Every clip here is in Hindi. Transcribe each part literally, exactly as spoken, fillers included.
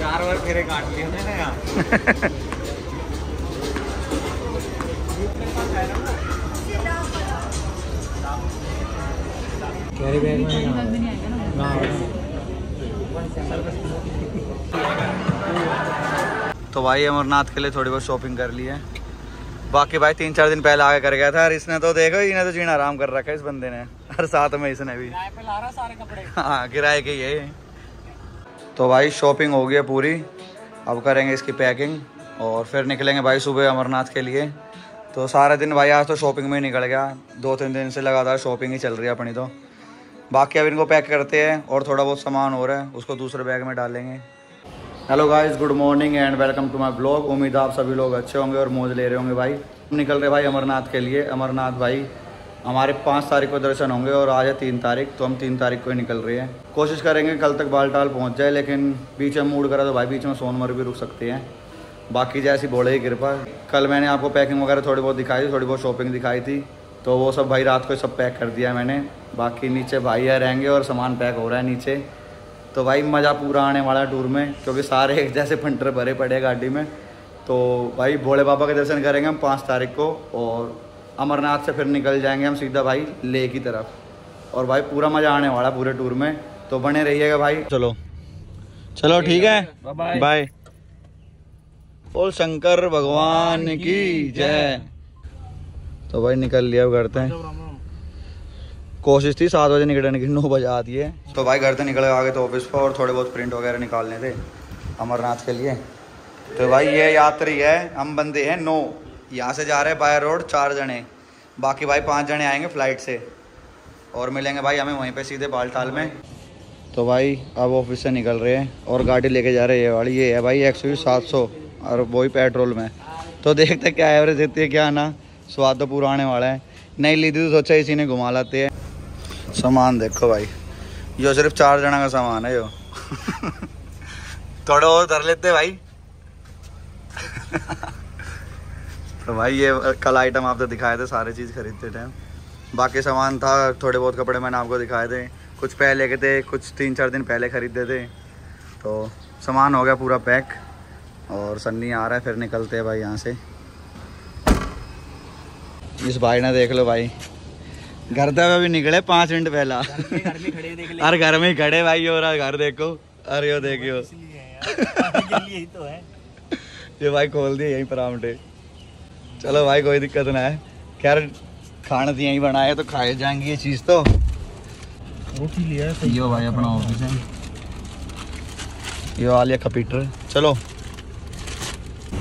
चार बार फेरे काट लिए मैंने यहाँ। कैरी बैग में ना तो भाई अमरनाथ के लिए थोड़ी बहुत शॉपिंग कर ली है। बाकी भाई तीन चार दिन पहले आगे कर गया था और इसने तो देखो इन्हें तो जीना आराम कर रखा है इस बंदे ने, और साथ में इसने भी किराए पे ला रहा सारे कपड़े। हाँ किराए के ये। तो भाई शॉपिंग हो गई है पूरी, अब करेंगे इसकी पैकिंग और फिर निकलेंगे भाई सुबह अमरनाथ के लिए। तो सारा दिन भाई आज तो शॉपिंग में ही निकल गया, दो तीन दिन से लगातार शॉपिंग ही चल रही है अपनी तो। बाकी अब इनको पैक करते हैं और थोड़ा बहुत सामान हो रहा है उसको दूसरे बैग में डालेंगे। Hello guys, good morning and welcome to my blog. उम्मीद है आप सभी लोग अच्छे होंगे और मौज ले रहे होंगे। भाई हम निकल रहे भाई अमरनाथ के लिए। अमरनाथ भाई हमारे पाँच तारीख को दर्शन होंगे और आज है तीन तारीख तो हम तीन तारीख को ही निकल रहे हैं। कोशिश करेंगे कल तक बालटाल पहुंच जाए, लेकिन बीच में मूड करा तो भाई बीच में सोनमर्ग भी रुक सकते हैं। बाकी जैसी भोले की कृपा। कल मैंने आपको पैकिंग वगैरह थोड़ी बहुत दिखाई थी, थोड़ी बहुत शॉपिंग दिखाई थी, तो वो सब भाई रात को सब पैक कर दिया मैंने। बाकी नीचे भाई यहाँ रहेंगे और सामान पैक हो रहा है नीचे। तो भाई मज़ा पूरा आने वाला टूर में, क्योंकि सारे एक जैसे फंटर भरे पड़े गाड़ी में। तो भाई भोले बाबा के दर्शन करेंगे हम पाँच तारीख को और अमरनाथ से फिर निकल जाएंगे हम सीधा भाई लेह की तरफ। और भाई पूरा मज़ा आने वाला पूरे टूर में, तो बने रहिएगा भाई। चलो चलो ठीक है, बाय। बोल शंकर भगवान की जय। तो भाई निकल लिया घर से। कोशिश थी सात बजे निकलने की, नौ बजे आती है। तो भाई घर से निकल आ गए तो ऑफिस पर, और थोड़े बहुत प्रिंट वगैरह निकालने थे अमरनाथ के लिए। तो भाई ये यात्री है, हम बंदे हैं नौ, यहाँ से जा रहे हैं बाय रोड चार जने, बाकी भाई पांच जने आएंगे फ्लाइट से और मिलेंगे भाई हमें वहीं पे सीधे बालटाल में। तो भाई अब ऑफिस से निकल रहे हैं और गाड़ी लेके जा रहे हैं ये वाली। ये है भाई एक्स वी सात सौ और वही पेट्रोल में। तो देखते क्या एवरेज देती है क्या ना, स्वाद तो पूरा आने वाला है। नहीं ली थी तो सोचा इसी ने घुमा लाते हैं। सामान देखो भाई, यो सिर्फ चार जना का सामान है यो। थोड़ा और धर लेते भाई। तो भाई ये कल आइटम आपको दिखाए थे सारे चीज़ खरीदते टाइम। बाकी सामान था, थोड़े बहुत कपड़े मैंने आपको दिखाए थे, कुछ पहले के थे, कुछ तीन चार दिन पहले ख़रीदे थे। तो सामान हो गया पूरा पैक और सन्नी आ रहा है, फिर निकलते हैं भाई यहाँ से। इस भाई ने देख लो भाई, घर से भी निकले पाँच मिनट पहला। अरे घर में ही खड़े भाई, और घर देखो, अरे यो देखियो तो है ये भाई खोल दिए यहीं परामठे। चलो भाई कोई दिक्कत ना है, खैर खाना तो यहीं बनाया तो खाए जाएंगी ये चीज़। तो लिया यो भाई अपना ऑफिस है, यो आलिया कंप्यूटर। चलो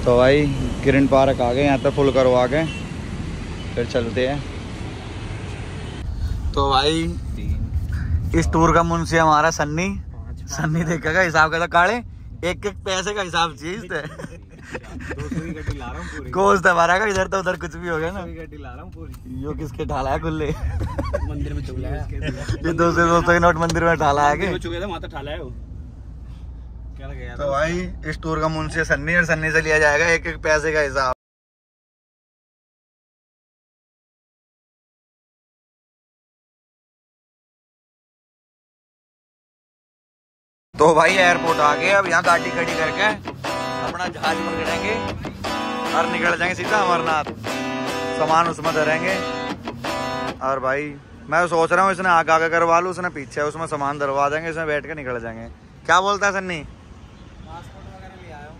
तो भाई ग्रीन पार्क आ गए, यहाँ तक फुल करवा के फिर चलते हैं। तो भाई इस टूर का मुंशी हमारा सन्नी। सन्नी देखेगा हिसाब का तो काले एक एक पैसे का हिसाब चीज है। गोश्त हमारा का इधर तो उधर कुछ भी हो गया ना। यो किसके ढाला है गुल्ले? मंदिर में चुगला है। ये दोस्तों दोस्तों के नोट मंदिर में ढाला है के चुगे थे, वहां तो ढाला है वो। क्या लग गया? तो भाई इस टूर का मुंशी सन्नी और सन्नी से लिया जाएगा एक एक पैसे का हिसाब। तो भाई एयरपोर्ट आ गए, अब यहाँ गाड़ी खड़ी करके अपना जहाज पकड़ेंगे और निकल जाएंगे सीधा अमरनाथ। सामान उसमें धरेंगे। और भाई मैं सोच रहा हूँ इसने आगे आगे करवा लूँ, उसने पीछे, उसमें सामान धरवा देंगे, इसमें बैठ के निकल जाएंगे। क्या बोलता है सन्नी? पासपोर्ट वगैरह ले आया हूँ।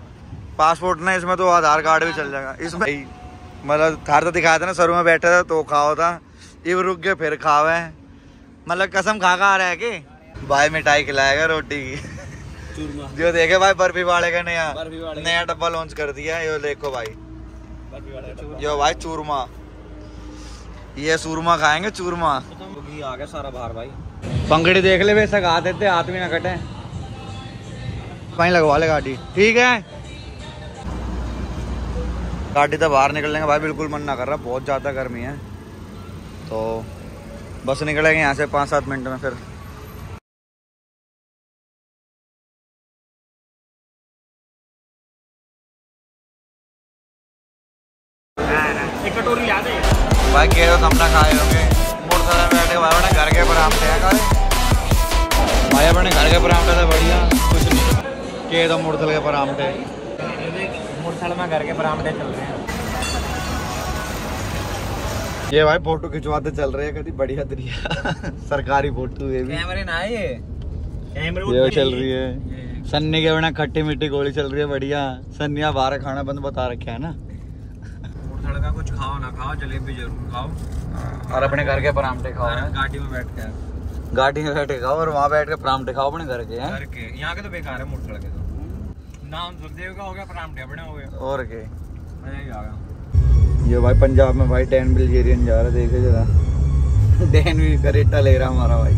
पासपोर्ट नहीं, इसमें तो आधार कार्ड भी चल जाएगा इसमें। मतलब थार तो दिखाया था ना, सर में बैठा था तो खाओ था, इब रुक गए फिर खाओ है, मतलब कसम खा खा आ रहा है कि भाई मिठाई खिलाएगा रोटी की। जो देखे भाई बर्फी वाले का नया नया डब्बा लॉन्च कर दिया है। यो देखो भाई, यो भाई चूरमा, ये सूरमा खाएंगे चूरमा। तो आ गया सारा बाहर भाई। पंखड़ी देख ले वैसे खा देते, हाथ भी ना कटे, कहीं लगवा ले गाड़ी। ठीक है गाड़ी तो बाहर निकलने का भाई बिल्कुल मन ना कर रहा, बहुत ज्यादा गर्मी है। तो बस निकलेंगे यहाँ से पाँच सात मिनट में फिर। भाई के तो हमने खाए होंगे मोटरसाइकिल में बैठे भाई, अपने घर के पराठे हैं भाई, अपने घर के पराठे तो बढ़िया कुछ नहीं। ये तो मूर्थल के परांठे, मूर्थल में घर के परांठे चल रहे हैं। ये भाई फोटो खिंचवाते चल रहे हैं, कभी बढ़िया तरीका सरकारी फोटो। ये भी कैमरे ना ये कैमरे चल रही है। सन्नी के बिना खट्टी मीठी गोली चल रही है। बढ़िया सन्निया बाहर खाना बंद बता रखे है ना। मूर्थल का कुछ खाओ ना खाओ, जलेबी जरूर खाओ और अपने घर के परांठे खाओ। गाड़ी में बैठ के गाड़ी में बैठ के खाओ और वहाँ बैठ के परांठे खाओ अपने घर के। घर के यहाँ के तो बेकार है मूर्थल के। तो नाम सुखदेव का हो गया, परांठे अपने हो गए और के मजा ही आ गया। ये भाई पंजाब में भाई डैन बिल्जेरियन जा रहा है, देखे जरा डैन भी करेटा ले रहा हमारा भाई।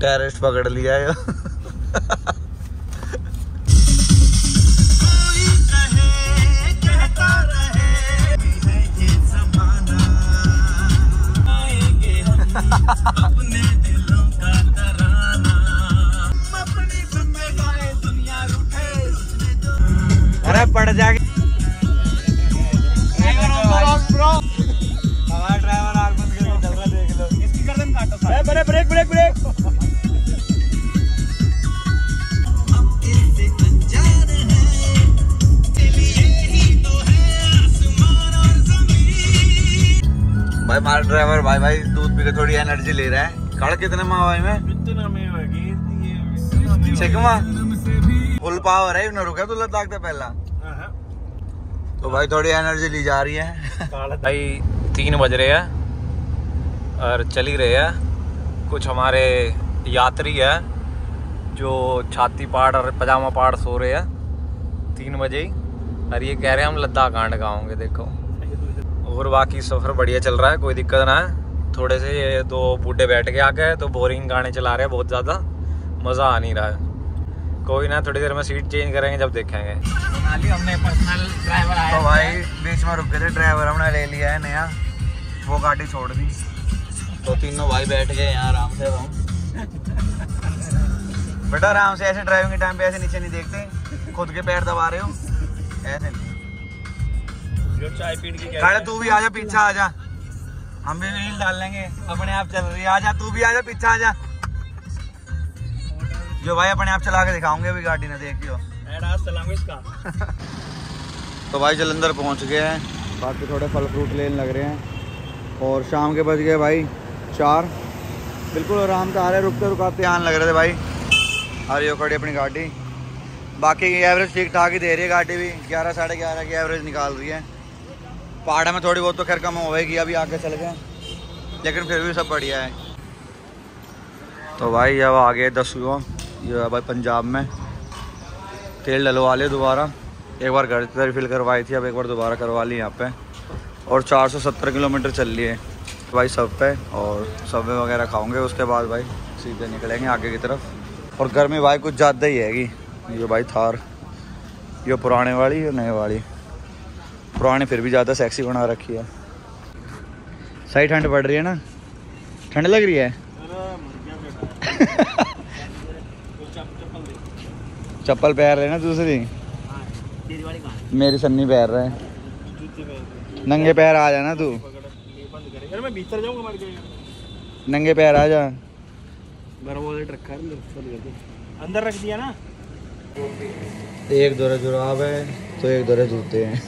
टेररिस्ट पकड़ लिया है अरे पड़ जाएगी। हमारा ड्राइवर आग बंद करके चल रहा, देख लो इसकी गर्दन काटो। बड़े ब्रेक ब्रेक ब्रेक भाई। हमारा ड्राइवर भाई भाई दूध पी के थोड़ी एनर्जी ले रहा है। कड़ कितने में हवाई में इतना में होगी चकमा फुल पावर है। ना रुका तो लद्दाख था पहला, तो भाई थोड़ी एनर्जी ली जा रही है। भाई तीन बज रहे हैं और चल ही रहे हैं। कुछ हमारे यात्री है जो छाती पहाड़ और पजामा पहाड़ सो रहे हैं तीन बजे ही, और ये कह रहे हैं हम लद्दाख आंड का होंगे। देखो और बाकी सफ़र बढ़िया चल रहा है, कोई दिक्कत ना है। थोड़े से ये दो बूढ़े बैठ के आ गए तो बोरिंग गाने चला रहे हैं बहुत ज़्यादा, मज़ा आ नहीं रहा है। कोई ना थोड़ी देर में सीट चेंज करेंगे जब देखेंगे। हमने पर्सनल ड्राइवर आया तो भाई बीच में रुक गए थे, ड्राइवर हमने ले लिया है नया, वो गाड़ी छोड़ दी तो तीनों भाई बैठ गए यहाँ आराम से। हम बेटा आराम से ऐसे ड्राइविंग के टाइम पर ऐसे नीचे नहीं देखते, खुद के पैर दबा रहे हो ऐसे। चाय पीने की अरे तू भी आजा, पीछे आजा, हम भी रील डाल लेंगे। अपने आप चल रही है, आजा तू भी आजा, पीछे आजा। जो भाई अपने आप चला के दिखाऊंगे अभी गाड़ी ना, देखियो इसका तो भाई जलंधर पहुंच गए हैं। बाकी थोड़े फल फ्रूट लेने लग रहे हैं और शाम के बज गए भाई चार। बिल्कुल आराम से आ रहे, रुकते रुकाते आने लग रहे थे भाई। अरे यो खड़ी अपनी गाड़ी, बाकी एवरेज ठीक ठाक ही दे रही है गाड़ी भी, ग्यारह साढ़े ग्यारह की एवरेज निकाल रही है। पहाड़ में थोड़ी बहुत तो खैर कम होएगी, अभी आगे चल गए लेकिन फिर भी सब बढ़िया है। तो भाई अब आ गए दस हुआ ये भाई पंजाब में। तेल डलवा लिया दोबारा, एक बार घर से रिफिल करवाई थी, अब एक बार दोबारा करवा ली यहाँ पे। और चार सौ सत्तर किलोमीटर चल लिए भाई सब पे, और सबवे वगैरह खाओगे उसके बाद भाई सीधे निकलेंगे आगे की तरफ। और गर्मी भाई कुछ ज़्यादा ही हैगी। ये भाई थार, ये पुराने वाली ये नए वाली, पुराने फिर भी ज़्यादा सेक्सी बना रखी है। सही ठंड पड़ रही है ना, ठंड लग रही है। चप्पल पहन रहे ना दूसरी, मेरी सन्नी पहन रहा है। नंगे पैर आ जा ना तू, नंगे पैर आ जा। अंदर रख दिया ना। एक दोहरा जुराब है तो एक दोहरे जूते हैं।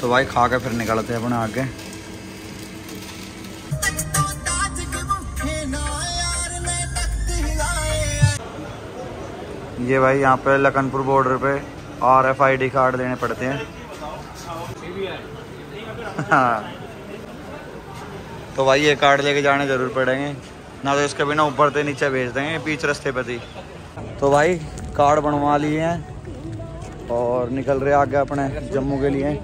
तो भाई खा के फिर निकलते हैं अपने आगे। ये भाई यहाँ पे लखनपुर बॉर्डर पे R F I D card लेने पड़ते हैं। हाँ तो भाई ये कार्ड लेके जाने जरूर पड़ेंगे, ना तो इसके बिना ऊपर से नीचे भेज देंगे बीच रास्ते पर ही। तो भाई कार्ड बनवा लिए हैं और निकल रहे आगे अपने जम्मू के लिए।